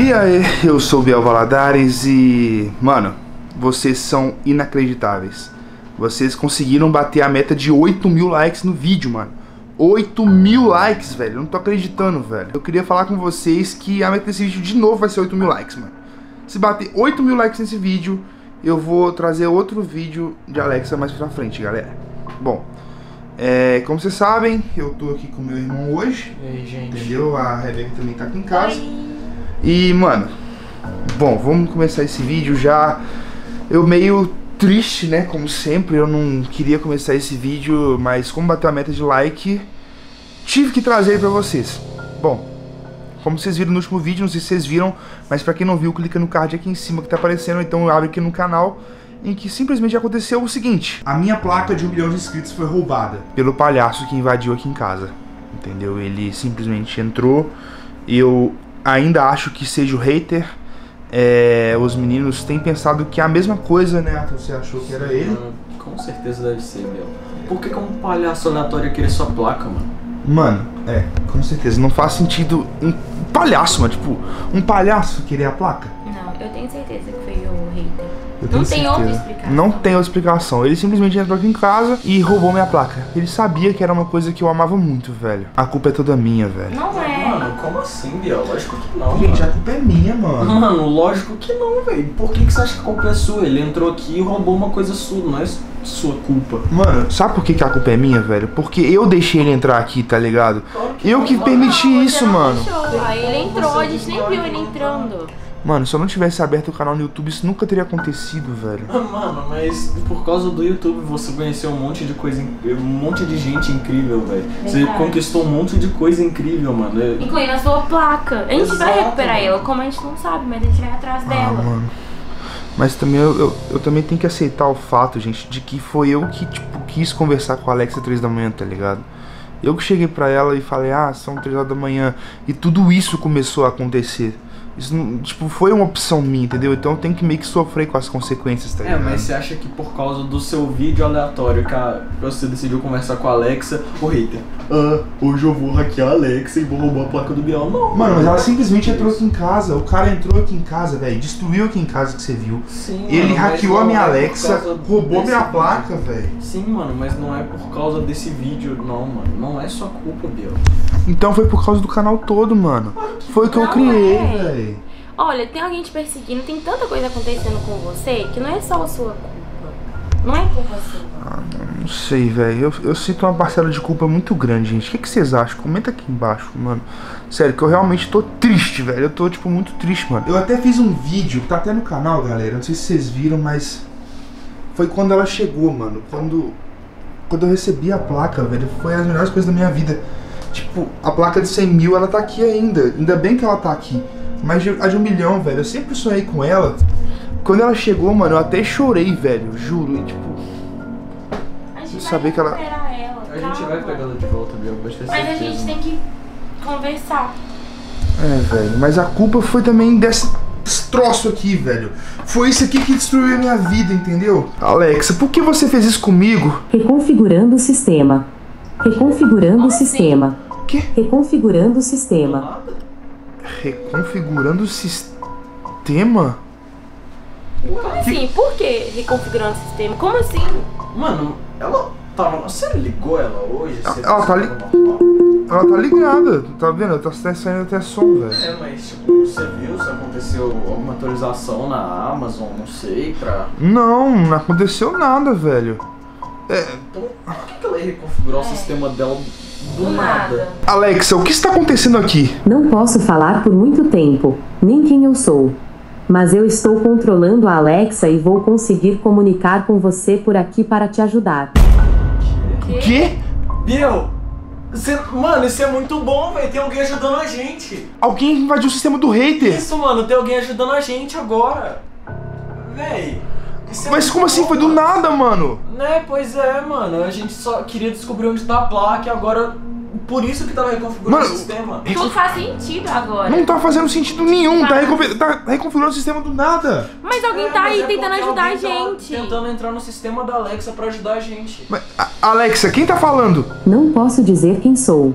E aí, eu sou Biel Valadares e... mano, vocês são inacreditáveis. Vocês conseguiram bater a meta de 8 mil likes no vídeo, mano. 8 mil likes, velho. Eu não tô acreditando, velho. Eu queria falar com vocês que a meta desse vídeo de novo vai ser 8 mil likes, mano. Se bater 8 mil likes nesse vídeo, eu vou trazer outro vídeo de Alexa mais pra frente, galera. Bom, como vocês sabem, eu tô aqui com meu irmão hoje. E aí, gente? Entendeu? A Rebeca também tá aqui em casa. Oi. E, mano, bom, vamos começar esse vídeo já. Eu meio triste, né, como sempre, eu não queria começar esse vídeo, mas como bateu a meta de like, tive que trazer aí pra vocês. Bom, como vocês viram no último vídeo, não sei se vocês viram, mas pra quem não viu, clica no card aqui em cima que tá aparecendo, então abre aqui no canal, em que simplesmente aconteceu o seguinte. A minha placa de 1 milhão de inscritos foi roubada pelo palhaço que invadiu aqui em casa, entendeu? Ele simplesmente entrou, eu... ainda acho que seja o hater. Os meninos têm pensado que é a mesma coisa, né, Arthur? Você achou que era ele? Com certeza deve ser, meu. Por que um palhaço aleatório querer sua placa, mano? Mano, com certeza. Não faz sentido um palhaço, mano. Tipo, um palhaço querer a placa? Não, eu tenho certeza que foi o hater. Não tem outra explicação. Não tem outra explicação. Ele simplesmente entrou aqui em casa e roubou minha placa. Ele sabia que era uma coisa que eu amava muito, velho. A culpa é toda minha, velho. Não é. Mano, como assim, Biel? Lógico que não. Gente, mano, a culpa é minha, mano. Mano, lógico que não, velho. Por que você acha que a culpa é sua? Ele entrou aqui e roubou uma coisa sua, não é sua culpa. Mano, sabe por que a culpa é minha, velho? Porque eu deixei ele entrar aqui, tá ligado? Eu que permiti isso, mano. Aí ele entrou, a gente nem viu ele entrando. Mano, se eu não tivesse aberto o canal no YouTube, isso nunca teria acontecido, velho. Mano, mas por causa do YouTube você conheceu um monte de coisa, um monte de gente incrível, velho. Você conquistou um monte de coisa incrível, mano. Incluindo a sua placa. A gente vai recuperar ela, como a gente não sabe, mas a gente vai atrás dela. Mano. Mas também eu também tenho que aceitar o fato, gente, de que foi eu que, tipo, quis conversar com a Alexa 3 da manhã, tá ligado? Eu que cheguei pra ela e falei, ah, são 3 horas da manhã. E tudo isso começou a acontecer. Isso, tipo, foi uma opção minha, entendeu? Então eu tenho que meio que sofrer com as consequências, tá ligado? Mas você acha que por causa do seu vídeo aleatório que você decidiu conversar com a Alexa, o hater, hoje eu vou hackear a Alexa e vou roubar a placa do Biel? Não. Mano, mas ela simplesmente entrou aqui em casa, o cara entrou aqui em casa, velho, destruiu aqui em casa que você viu. Sim, ele hackeou a minha Alexa, roubou minha placa, velho. Sim, mano, mas não é por causa desse vídeo, não, mano. Não é sua culpa, Biel. Então foi por causa do canal todo, mano. Foi o que eu criei, velho. Olha, tem alguém te perseguindo, tem tanta coisa acontecendo com você que não é só a sua culpa. Não é culpa sua. Ah, não sei, velho. Eu sinto uma parcela de culpa muito grande, gente. O que vocês acham? Comenta aqui embaixo, mano. Sério, que eu realmente tô triste, velho. Eu tô, tipo, muito triste, mano. Eu até fiz um vídeo, tá até no canal, galera. Não sei se vocês viram, mas... foi quando ela chegou, mano. Quando eu recebi a placa, velho. Foi as melhores coisas da minha vida. Tipo, a placa de 100 mil, ela tá aqui ainda. Ainda bem que ela tá aqui. Mas a de 1 milhão, velho, eu sempre sonhei com ela. Quando ela chegou, mano, eu até chorei, velho, juro, e tipo... a gente saber que ela... a gente vai pegar ela de volta, Biel, pode ter certeza. Mas a gente tem que conversar. Velho, mas a culpa foi também desse troço aqui, velho. Foi isso aqui que destruiu a minha vida, entendeu? Alexa, por que você fez isso comigo? Reconfigurando o sistema. Reconfigurando o sistema. O quê? Reconfigurando o sistema. Reconfigurando o sistema? Como assim? Por que reconfigurando o sistema? Como assim? Mano, ela tava... você ligou ela hoje? Ela tá ligada. Ela tá ligada, tá vendo? Tá saindo até som, velho. Mas tipo, você viu se aconteceu alguma atualização na Amazon, não sei, pra... não aconteceu nada, velho. Então, por que ela reconfigurou o sistema dela? Do nada. Alexa, o que está acontecendo aqui? Não posso falar por muito tempo, nem quem eu sou. Mas eu estou controlando a Alexa e vou conseguir comunicar com você por aqui para te ajudar. Quê? Biel, mano, isso é muito bom, velho. Tem alguém ajudando a gente. Alguém invadiu o sistema do hater. Isso, mano, tem alguém ajudando a gente agora. Véi. Mas como assim? Foi do nada, mano. Né, pois é, mano. A gente só queria descobrir onde tá a placa e agora... por isso que tava reconfigurando o sistema. Tudo faz sentido agora. Não tá fazendo sentido nenhum. Tá reconfigurando o sistema do nada. Mas alguém tá aí tentando ajudar a gente. Tentando entrar no sistema da Alexa pra ajudar a gente. Mas, Alexa, quem tá falando? Não posso dizer quem sou.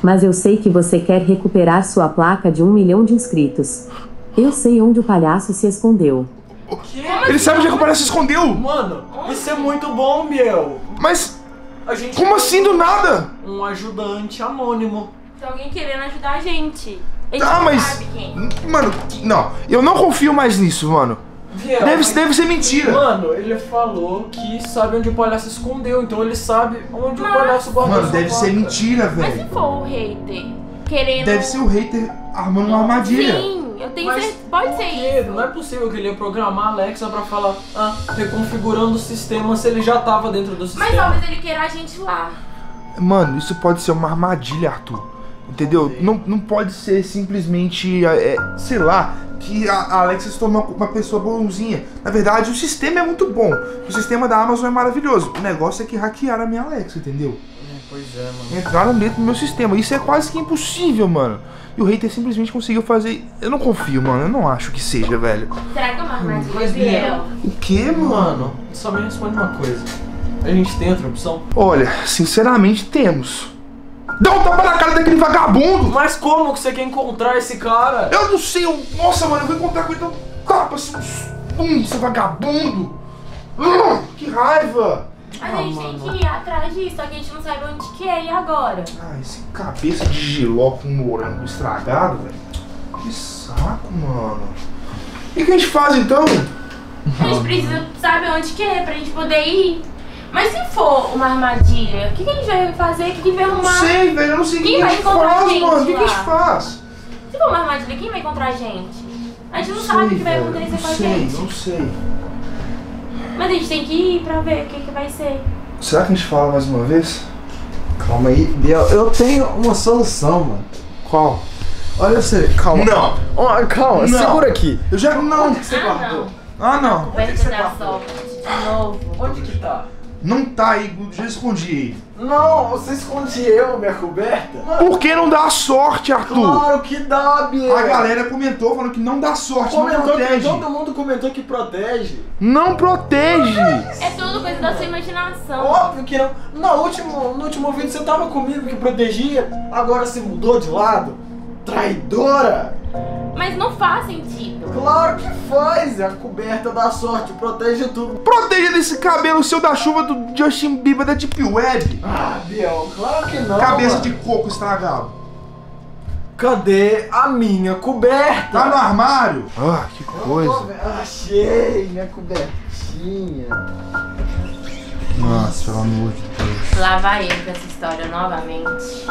Mas eu sei que você quer recuperar sua placa de 1 milhão de inscritos. Eu sei onde o palhaço se escondeu. O quê? Ele sabe onde é que o palhaço se escondeu? Mano, isso é muito bom, Biel. Mas, como assim do nada? Um ajudante anônimo. Tem alguém querendo ajudar a gente. Ah, mas... Mano, não. Eu não confio mais nisso, mano. Biel, deve ser mentira. Mano, ele falou que sabe onde o palhaço se escondeu, então ele sabe onde o palhaço guardou. Mano, deve ser mentira, velho. Mas se for o hater querendo... Deve ser o hater armando uma armadilha. Sim, eu tenho certeza. Pode ser isso. Não é possível que ele ia programar a Alexa pra falar, ah, reconfigurando o sistema, se ele já tava dentro do sistema. Mas talvez ele queira a gente lá. Mano, isso pode ser uma armadilha, Arthur. Entendeu? Não pode ser simplesmente, sei lá, que a Alexa se tornou uma pessoa bonzinha. Na verdade, o sistema é muito bom. O sistema da Amazon é maravilhoso. O negócio é que hackearam a minha Alexa, entendeu? Pois é, mano. Entraram dentro do meu sistema. Isso é quase que impossível, mano. E o hater simplesmente conseguiu fazer... Eu não confio, mano. Eu não acho que seja, velho. Será que é uma armadilha, Biel? O que, mano? Só me responde uma coisa. A gente tem outra opção? Olha, sinceramente, temos. Dá um tapa na cara daquele vagabundo! Mas como que você quer encontrar esse cara? Eu não sei, nossa, mano, eu vou encontrar com ele, então tapa, seu vagabundo! Que raiva! A gente tem que ir atrás disso, só que a gente não sabe onde que é, e agora? Ah, esse cabeça de giló com morango estragado, velho. Que saco, mano. E o que a gente faz, então? A gente precisa saber onde que é, pra gente poder ir. Mas se for uma armadilha, o que a gente vai fazer? O que a gente vai arrumar? Não sei, velho, eu não sei o que a gente faz, mano. O que a gente faz? Se for uma armadilha, quem vai encontrar a gente? A gente não sabe o que vai acontecer com a gente. Não sei, não sei. Mas a gente tem que ir pra ver o que vai ser. Será que a gente fala mais uma vez? Calma aí, Biel. Eu tenho uma solução, mano. Qual? Olha você, calma. Não. Oh, calma, não. Segura aqui. Eu já... Não. Onde que você guardou? Ah, não. Onde que você guardou? De novo. Onde que tá? Não tá aí, já escondi. Não, você escondeu minha coberta? Por que não dá sorte, Arthur? Claro que dá, Biel. A galera comentou falando que não dá sorte, comentou, não protege. Todo mundo comentou que protege. Não protege. É tudo coisa da sua imaginação. Óbvio que não. No último vídeo você tava comigo que protegia, agora se mudou de lado. Traidora. Mas não faz sentido. Claro que faz, a coberta da sorte, protege tudo. Protege desse cabelo seu da chuva do Justin Bieber da Deep Web. Ah, Biel, claro que não. Cabeça de coco estragado. Cadê a minha coberta? Tá no armário. Ah, que coisa. Achei minha cobertinha. Nossa, pelo amor de Deus. Lá vai ele com essa história novamente.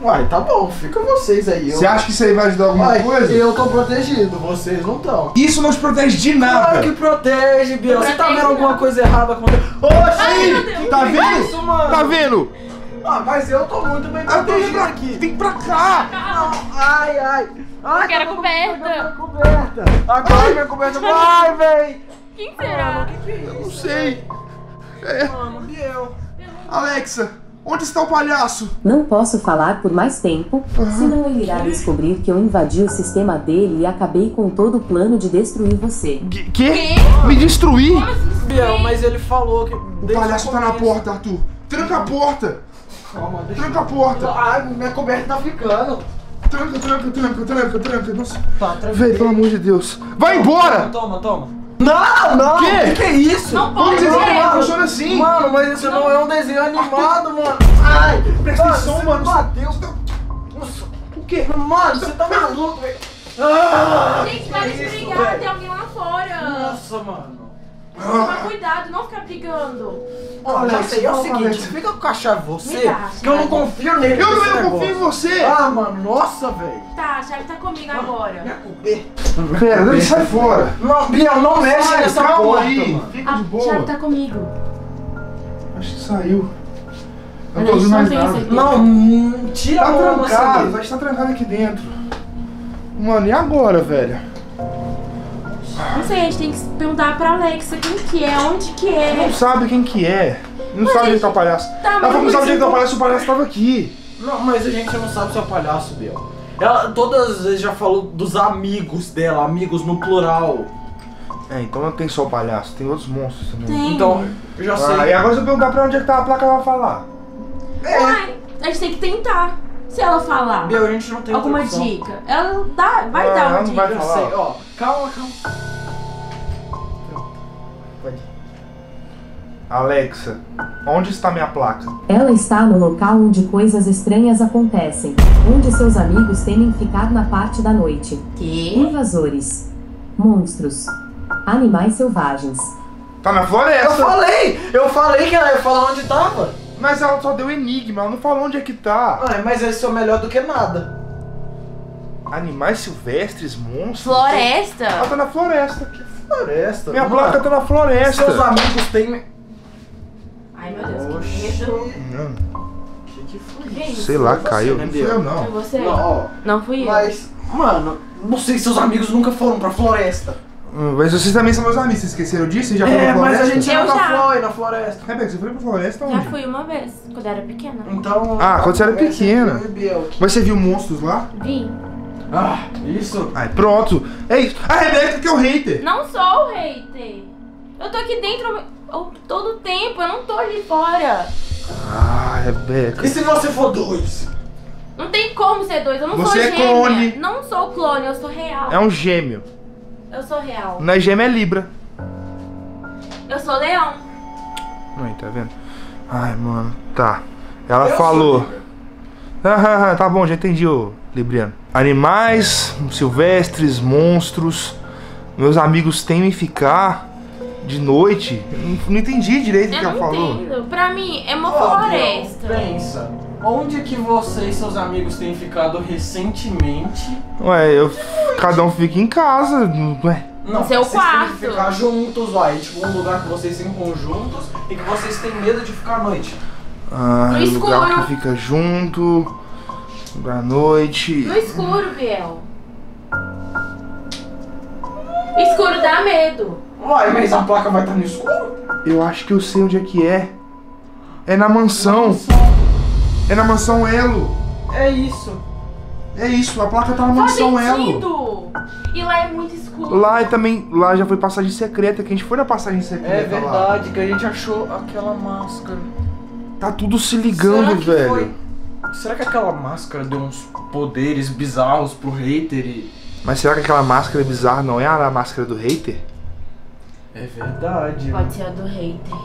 Uai, tá bom, fica vocês aí. Você acha que isso aí vai ajudar alguma coisa? Eu tô protegido, vocês não estão. Isso não te protege de nada. Claro que protege, Biel. Você tá vendo alguma coisa errada acontecendo? Oxi! Tá vendo? Isso, mano. Tá vendo? Ah, mas eu tô muito bem protegido aqui. Vem pra cá! Não. Ai, ai. Ai, quero a coberta. Agora minha coberta. Vai, véi. Quem será? Eu não sei. Mano, Biel. Alexa, onde está o palhaço? Não posso falar por mais tempo, senão ele irá descobrir que eu invadi o sistema dele e acabei com todo o plano de destruir você. Quê? Me destruir? Biel, mas ele falou que... O palhaço tá na porta, Arthur. Tranca a porta. Calma, deixa... Tranca a porta. Ai, minha coberta tá ficando. Tranca. Nossa. Tá, véi, pelo amor de Deus. Vai embora! Toma. Não! O que é isso? Não pode! Funciona assim! Mano, mas isso não é um desenho animado, mano! Ai! Presta atenção, mano! Bateu! Nossa! O quê? Mano, você tá maluco, velho! Gente, para de brigar, tem alguém lá fora! Nossa, mano! Mas cuidado, não fica brigando! Olha, já sei, é o seguinte, fica com o cachorro você, que eu não confio nele. Eu não confio em você! Ah, mano, nossa, velho! Tá, a chave tá comigo agora. Minha coberta. Pera, ele sai fora. Não, Biel, não mexe nessa porta, mano. Fica de boa. A chave tá comigo. Acho que saiu. Eu tô ouvindo mais nada. Não, tira a mão. Tá trancado, vai estar trancado aqui dentro. Mano, e agora, velho? Não sei, a gente tem que perguntar pra Alexa quem que é, onde que é. Não sabe quem que é. Não sabe onde tá o palhaço. Nós vamos saber onde tá o palhaço tava aqui. Não, mas a gente não sabe se é o palhaço, Biel. Ela todas as vezes já falou dos amigos dela, amigos no plural. É, então não tem só o palhaço, tem outros monstros também. Tem. Então, eu já sei. E agora se eu perguntar pra onde é que tá a placa, ela vai falar. É. Ai, a gente tem que tentar. Se ela falar Biel, a gente não tem alguma dica, ela dá, vai dar uma dica. Vai falar. Sei, ó, calma. Pode. Alexa, onde está minha placa? Ela está no local onde coisas estranhas acontecem. Onde seus amigos temem ficar na parte da noite. Que? Invasores, monstros, animais selvagens. Tá na floresta. Eu falei que ela ia falar onde tava. Mas ela só deu enigma, ela não falou onde é que tá. Ah, mas eles são melhor do que nada. Animais silvestres, monstros... Floresta. Ela tá na floresta. Que floresta? Minha placa tá na floresta. Seus amigos têm... Ai, meu Deus, oxi. Que medo. Que foi isso? Sei lá, caiu. Não fui eu, não. Foi você? Não, não fui eu. Mas, mano, vocês e seus amigos nunca foram pra floresta. Mas vocês também são meus amigos, vocês esqueceram disso? Vocês já foram pra floresta? Mas a gente nunca foi na floresta. Rebeca, você foi pra floresta onde? Já fui uma vez, quando eu era pequena. Então... Ah, quando você era pequena. Mas você viu monstros lá? Vi. Ah, isso. Ai, pronto. É isso. A Rebeca que é o hater. Não sou o hater. Eu tô aqui dentro todo tempo, eu não tô ali fora. Ah, Rebeca. E se você for dois? Não tem como ser dois, eu não sou gêmea. Você é clone. Não sou clone, eu sou real. É um gêmeo. Eu sou real. Na gêmea é Libra. Eu sou leão. Aí, tá vendo? Ai, mano. Tá. Ela falou. Ah, tá bom, já entendi, ô Libriano. Animais silvestres, monstros. Meus amigos temem ficar de noite. Não entendi direito o que ela falou. Eu não entendo. Pra mim, é uma floresta. Deus, pensa. Onde que você e seus amigos têm ficado recentemente? Ué, cada um fica em casa, ué. Não, no seu quarto. Têm que ficar juntos, ué. Tipo, um lugar que vocês ficam juntos e que vocês têm medo de ficar à noite. Ah, no escuro. Lugar que fica junto, à noite. No escuro, Biel. Escuro dá medo. Ué, mas a placa vai estar no escuro? Eu acho que eu sei onde é que é. É na mansão. É na mansão Elo. É isso. É isso, a placa tá na mansão Elo. E lá é muito escuro. Lá já foi passagem secreta, que a gente foi na passagem secreta. É verdade, lá. Que a gente achou aquela máscara. Tá tudo se ligando, velho. Será que aquela máscara deu uns poderes bizarros pro hater e... Mas será que aquela máscara bizarra não é a máscara do hater? É verdade. Pode ser a do hater.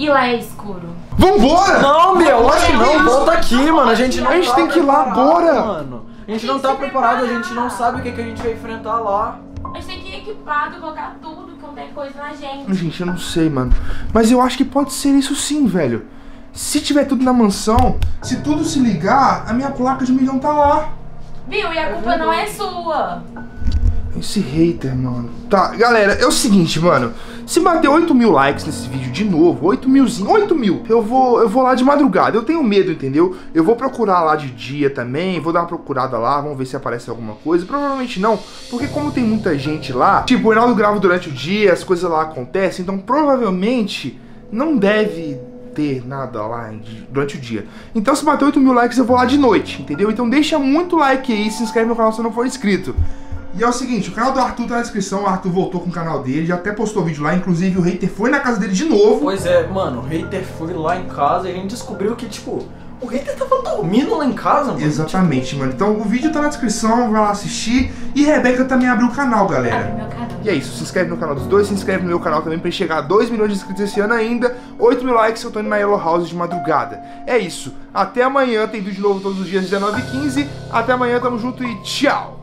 E lá é escuro. Vambora! Não, meu, acho que não. Volta aqui, mano. A gente tem que ir lá, bora! Mano. A gente não tá preparado, a gente não sabe o que a gente vai enfrentar lá. A gente tem que ir equipado, colocar tudo, qualquer coisa na gente. Gente, eu não sei, mano. Mas eu acho que pode ser isso sim, velho. Se tiver tudo na mansão, se tudo se ligar, a minha placa de milhão tá lá. Viu? E a culpa não é sua. Esse hater, mano. Tá, galera, é o seguinte, mano. Se bater 8 mil likes nesse vídeo de novo, 8 mil. Eu vou lá de madrugada. Eu tenho medo, entendeu? Eu vou procurar lá de dia também. Vou dar uma procurada lá. Vamos ver se aparece alguma coisa. Provavelmente não. Porque como tem muita gente lá, tipo, o Reinaldo grava durante o dia, as coisas lá acontecem. Então, provavelmente, não deve... nada lá durante o dia. Então se bater 8 mil likes eu vou lá de noite, entendeu? Então deixa muito like aí, se inscreve no canal se não for inscrito. E é o seguinte, o canal do Arthur tá na descrição, o Arthur voltou com o canal dele, já até postou vídeo lá, inclusive o hater foi na casa dele de novo. Pois é, mano, o hater foi lá em casa e a gente descobriu que, tipo, o hater tava dormindo lá em casa, mano. Exatamente, mano. Então o vídeo tá na descrição, vai lá assistir. E Rebeca também abriu o canal, galera. Meu canal. E é isso, se inscreve no canal dos dois, se inscreve no meu canal também pra chegar a 2 milhões de inscritos esse ano ainda. 8 mil likes, eu tô indo na Hello House de madrugada. É isso, até amanhã, tem vídeo novo todos os dias, 19h15. Até amanhã, tamo junto e tchau!